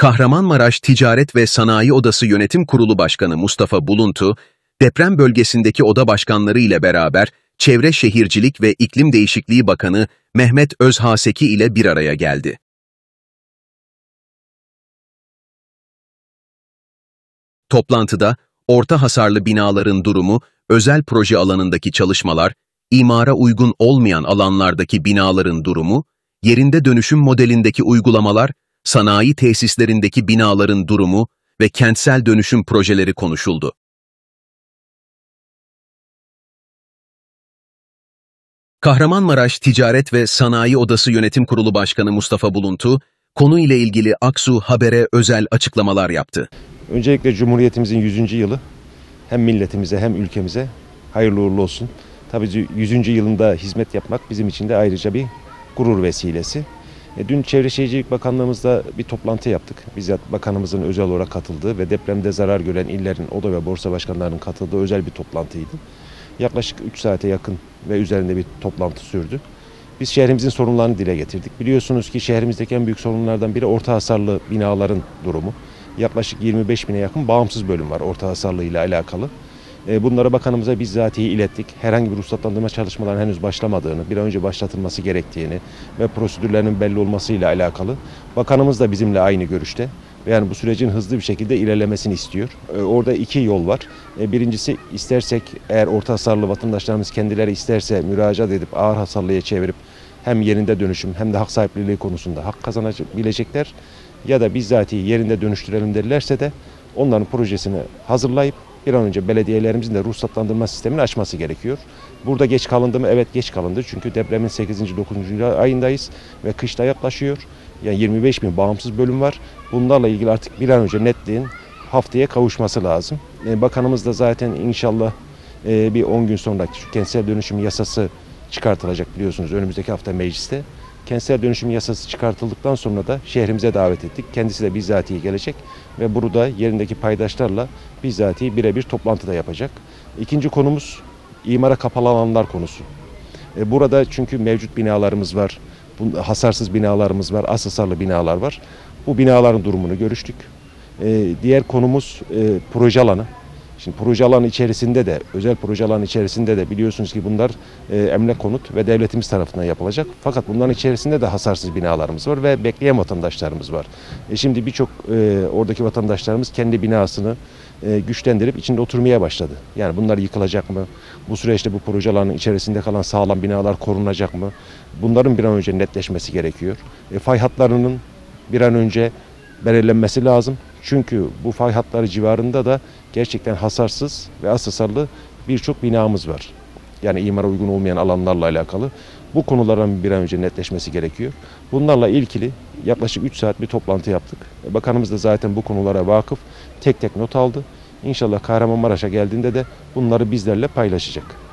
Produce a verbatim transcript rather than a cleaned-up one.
Kahramanmaraş Ticaret ve Sanayi Odası Yönetim Kurulu Başkanı Mustafa Buluntu, deprem bölgesindeki oda başkanları ile beraber Çevre Şehircilik ve İklim Değişikliği Bakanı Mehmet Özhaseki ile bir araya geldi. Toplantıda, orta hasarlı binaların durumu, özel proje alanındaki çalışmalar, imara uygun olmayan alanlardaki binaların durumu, yerinde dönüşüm modelindeki uygulamalar, sanayi tesislerindeki binaların durumu ve kentsel dönüşüm projeleri konuşuldu. Kahramanmaraş Ticaret ve Sanayi Odası Yönetim Kurulu Başkanı Mustafa Buluntu, konu ile ilgili Aksu Haber'e özel açıklamalar yaptı. Öncelikle Cumhuriyetimizin yüzüncü yılı hem milletimize hem ülkemize hayırlı uğurlu olsun. Tabii yüzüncü yılında hizmet yapmak bizim için de ayrıca bir gurur vesilesi. Dün Çevre Şehircilik Bakanlığımızda bir toplantı yaptık. Bizzat bakanımızın özel olarak katıldığı ve depremde zarar gören illerin oda ve borsa başkanlarının katıldığı özel bir toplantıydı. Yaklaşık üç saate yakın ve üzerinde bir toplantı sürdü. Biz şehrimizin sorunlarını dile getirdik. Biliyorsunuz ki şehrimizdeki en büyük sorunlardan biri orta hasarlı binaların durumu. Yaklaşık yirmi beş bine yakın bağımsız bölüm var orta hasarlı ile alakalı. Bunları bakanımıza bizzatihi ilettik. Herhangi bir ruhsatlandırma çalışmalarının henüz başlamadığını, bir an önce başlatılması gerektiğini ve prosedürlerinin belli olmasıyla alakalı. Bakanımız da bizimle aynı görüşte. Yani bu sürecin hızlı bir şekilde ilerlemesini istiyor. Orada iki yol var. Birincisi, istersek eğer orta hasarlı vatandaşlarımız kendileri isterse müracaat edip ağır hasarlıya çevirip hem yerinde dönüşüm hem de hak sahipliliği konusunda hak kazanabilecekler. Ya da bizzatihi yerinde dönüştürelim derlerse de onların projesini hazırlayıp bir an önce belediyelerimizin de ruhsatlandırma sistemini açması gerekiyor. Burada geç kalındı mı? Evet, geç kalındı. Çünkü depremin sekizinci dokuzuncu ayındayız ve kışta yaklaşıyor. Yani yirmi beş bin bağımsız bölüm var. Bunlarla ilgili artık bir an önce netliğin haftaya kavuşması lazım. Bakanımız da zaten inşallah bir on gün sonraki şu kentsel dönüşüm yasası çıkartılacak, biliyorsunuz önümüzdeki hafta mecliste. Kentsel dönüşüm yasası çıkartıldıktan sonra da şehrimize davet ettik. Kendisi de bizzatihi gelecek ve burada yerindeki paydaşlarla bizzatihi birebir toplantı da yapacak. İkinci konumuz imara kapalı alanlar konusu. Burada çünkü mevcut binalarımız var, hasarsız binalarımız var, az hasarlı binalar var. Bu binaların durumunu görüştük. Diğer konumuz proje alanı. Şimdi proje alanı içerisinde de, özel proje alanı içerisinde de biliyorsunuz ki bunlar e, emlak konut ve devletimiz tarafından yapılacak. Fakat bunların içerisinde de hasarsız binalarımız var ve bekleyen vatandaşlarımız var. E şimdi birçok e, oradaki vatandaşlarımız kendi binasını e, güçlendirip içinde oturmaya başladı. Yani bunlar yıkılacak mı? Bu süreçte bu proje alanının içerisinde kalan sağlam binalar korunacak mı? Bunların bir an önce netleşmesi gerekiyor. E, fay hatlarının bir an önce belirlenmesi lazım. Çünkü bu fay hatları civarında da gerçekten hasarsız ve az hasarlı birçok binamız var. Yani imara uygun olmayan alanlarla alakalı. Bu konuların bir an önce netleşmesi gerekiyor. Bunlarla ilgili yaklaşık üç saat bir toplantı yaptık. Bakanımız da zaten bu konulara vakıf, tek tek not aldı. İnşallah Kahramanmaraş'a geldiğinde de bunları bizlerle paylaşacak.